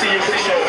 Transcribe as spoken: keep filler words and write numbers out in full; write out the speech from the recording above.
see you for sure.